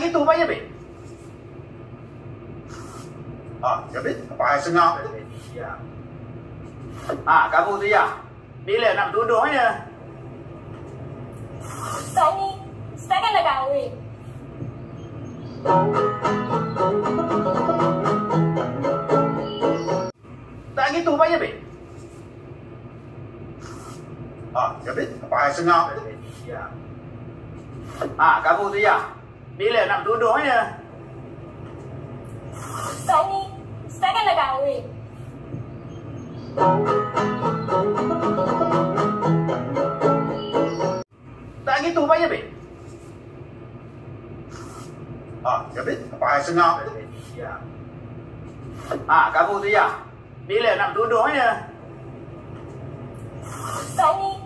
gitu rupanya, Be. Ah, ya, Be. Apa sengak? Ya. Ah, kamu tu ya. Bila nak duduknya? Saya ni, saya kan dah kahwin. Tak gitu rupanya, Be. Ah, ya, Be. Apa sengak? Ya. Ah, kamu tu ya. Bila nak duduknya? Saya ni, saya kan dah kahwin. Tak gitu rupanya, Be. Ah, ya, Be. Apa sengak? Ya. Ah, kamu tu ya. Bila nak duduknya? Saya ni,